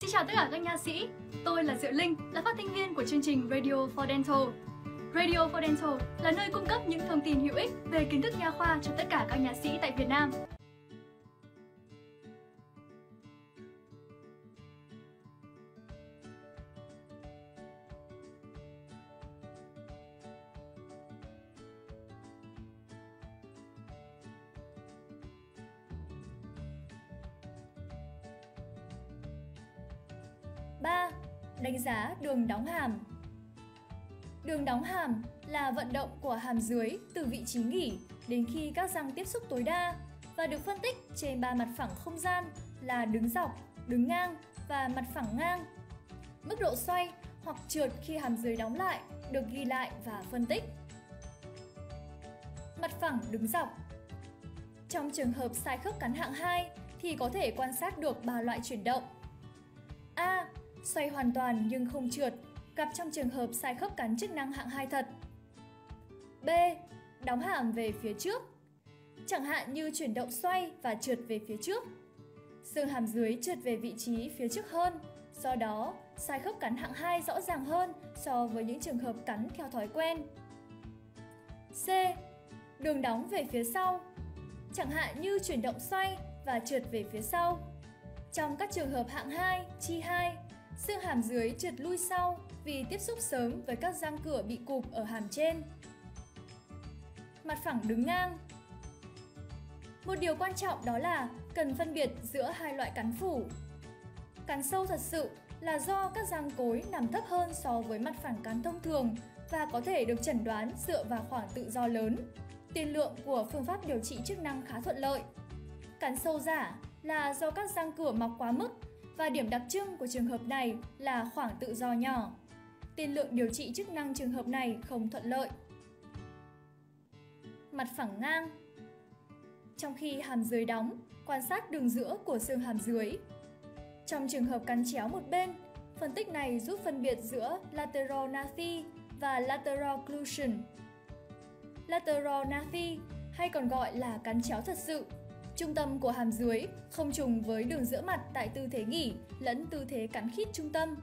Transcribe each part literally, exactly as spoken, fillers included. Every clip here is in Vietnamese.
Xin chào tất cả các nha sĩ, tôi là Diệu Linh, là phát thanh viên của chương trình Radio four Dental. Radio four Dental là nơi cung cấp những thông tin hữu ích về kiến thức nha khoa cho tất cả các nha sĩ tại Việt Nam. ba. Đánh giá đường đóng hàm. Đường đóng hàm là vận động của hàm dưới từ vị trí nghỉ đến khi các răng tiếp xúc tối đa và được phân tích trên ba mặt phẳng không gian là đứng dọc, đứng ngang và mặt phẳng ngang. Mức độ xoay hoặc trượt khi hàm dưới đóng lại được ghi lại và phân tích. Mặt phẳng đứng dọc. Trong trường hợp sai khớp cắn hạng hai thì có thể quan sát được ba loại chuyển động. A. Xoay hoàn toàn nhưng không trượt, gặp trong trường hợp sai khớp cắn chức năng hạng hai thật. B. Đóng hàm về phía trước, chẳng hạn như chuyển động xoay và trượt về phía trước. Xương hàm dưới trượt về vị trí phía trước hơn, do đó sai khớp cắn hạng hai rõ ràng hơn so với những trường hợp cắn theo thói quen. C. Đường đóng về phía sau, chẳng hạn như chuyển động xoay và trượt về phía sau. Trong các trường hợp hạng hai, chi hai, xương hàm dưới trượt lui sau vì tiếp xúc sớm với các răng cửa bị cụp ở hàm trên. Mặt phẳng đứng ngang. Một điều quan trọng đó là cần phân biệt giữa hai loại cắn phủ. Cắn sâu thật sự là do các răng cối nằm thấp hơn so với mặt phẳng cắn thông thường và có thể được chẩn đoán dựa vào khoảng tự do lớn. Tiên lượng của phương pháp điều trị chức năng khá thuận lợi. Cắn sâu giả là do các răng cửa mọc quá mức và điểm đặc trưng của trường hợp này là khoảng tự do nhỏ. Tiên lượng điều trị chức năng trường hợp này không thuận lợi. Mặt phẳng ngang. Trong khi hàm dưới đóng, quan sát đường giữa của xương hàm dưới. Trong trường hợp cắn chéo một bên, phân tích này giúp phân biệt giữa lateral naphi và lateral occlusion. Lateral naphi hay còn gọi là cắn chéo thật sự. Trung tâm của hàm dưới không trùng với đường giữa mặt tại tư thế nghỉ lẫn tư thế cắn khít trung tâm.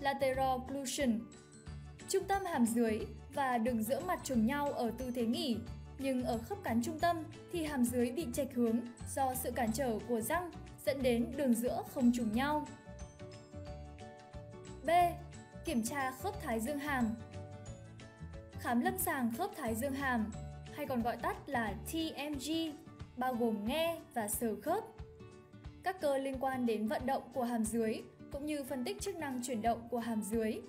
Lateral occlusion. Trung tâm hàm dưới và đường giữa mặt trùng nhau ở tư thế nghỉ, nhưng ở khớp cắn trung tâm thì hàm dưới bị chệch hướng do sự cản trở của răng dẫn đến đường giữa không trùng nhau. B. Kiểm tra khớp thái dương hàm. Khám lâm sàng khớp thái dương hàm, hay còn gọi tắt là T M G, bao gồm nghe và sờ khớp. Các cơ liên quan đến vận động của hàm dưới cũng như phân tích chức năng chuyển động của hàm dưới.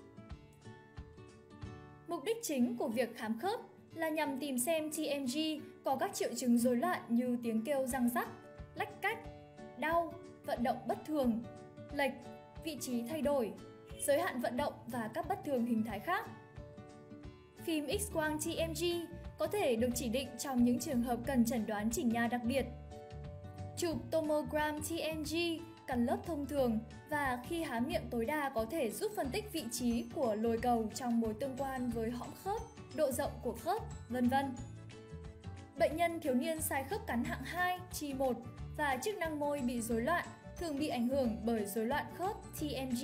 Mục đích chính của việc khám khớp là nhằm tìm xem T M G có các triệu chứng rối loạn như tiếng kêu răng rắc, lách cách, đau, vận động bất thường, lệch, vị trí thay đổi, giới hạn vận động và các bất thường hình thái khác. Phim X-quang T M G có thể được chỉ định trong những trường hợp cần chẩn đoán chỉnh nha đặc biệt. Chụp tomogram T M G cắn lớp thông thường và khi há miệng tối đa có thể giúp phân tích vị trí của lồi cầu trong mối tương quan với hõm khớp, độ rộng của khớp, vân vân. Bệnh nhân thiếu niên sai khớp cắn hạng hai, chi một và chức năng môi bị rối loạn thường bị ảnh hưởng bởi rối loạn khớp T M G.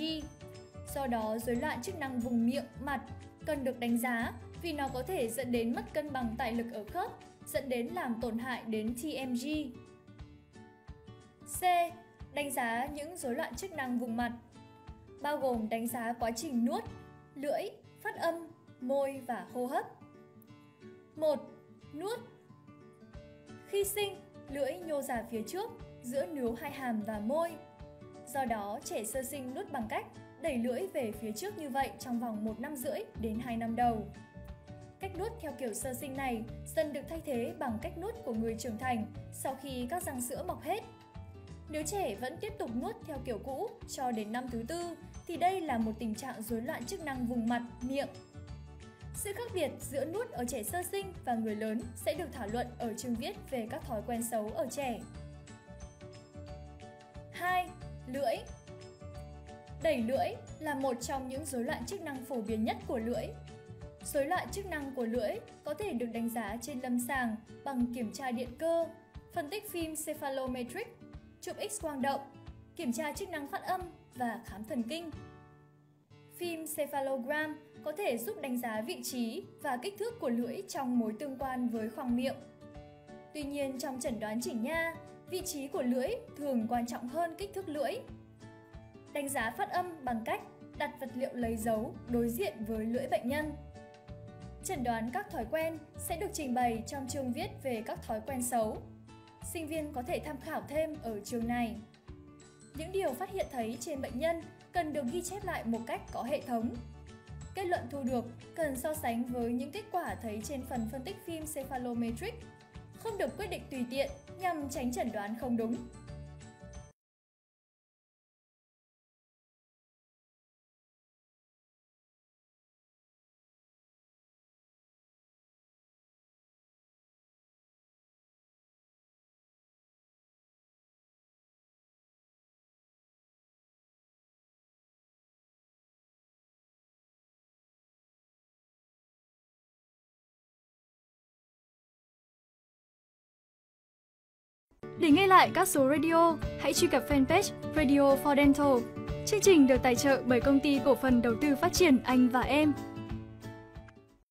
Do đó, rối loạn chức năng vùng miệng, mặt cần được đánh giá vì nó có thể dẫn đến mất cân bằng tải lực ở khớp, dẫn đến làm tổn hại đến T M G. C. Đánh giá những rối loạn chức năng vùng mặt, bao gồm đánh giá quá trình nuốt, lưỡi, phát âm, môi và hô hấp. một. Nuốt. Khi sinh, lưỡi nhô ra phía trước, giữa nướu hai hàm và môi. Do đó, trẻ sơ sinh nuốt bằng cách đẩy lưỡi về phía trước như vậy trong vòng một năm rưỡi đến hai năm đầu. Cách nuốt theo kiểu sơ sinh này dần được thay thế bằng cách nuốt của người trưởng thành sau khi các răng sữa mọc hết. Nếu trẻ vẫn tiếp tục nuốt theo kiểu cũ cho đến năm thứ tư thì đây là một tình trạng rối loạn chức năng vùng mặt, miệng. Sự khác biệt giữa nuốt ở trẻ sơ sinh và người lớn sẽ được thảo luận ở chương viết về các thói quen xấu ở trẻ. hai. Lưỡi. Đẩy lưỡi là một trong những rối loạn chức năng phổ biến nhất của lưỡi. Rối loạn chức năng của lưỡi có thể được đánh giá trên lâm sàng bằng kiểm tra điện cơ, phân tích phim cephalometric, chụp X-quang động, kiểm tra chức năng phát âm và khám thần kinh. Phim cephalogram có thể giúp đánh giá vị trí và kích thước của lưỡi trong mối tương quan với khoang miệng. Tuy nhiên, trong chẩn đoán chỉnh nha, vị trí của lưỡi thường quan trọng hơn kích thước lưỡi. Đánh giá phát âm bằng cách đặt vật liệu lấy dấu đối diện với lưỡi bệnh nhân. Chẩn đoán các thói quen sẽ được trình bày trong chương viết về các thói quen xấu. Sinh viên có thể tham khảo thêm ở chương này. Những điều phát hiện thấy trên bệnh nhân cần được ghi chép lại một cách có hệ thống. Kết luận thu được cần so sánh với những kết quả thấy trên phần phân tích phim cephalometric, không được quyết định tùy tiện nhằm tránh chẩn đoán không đúng. Để nghe lại các số radio, hãy truy cập fanpage Radio four Dental. Chương trình được tài trợ bởi công ty cổ phần đầu tư phát triển Anh và Em.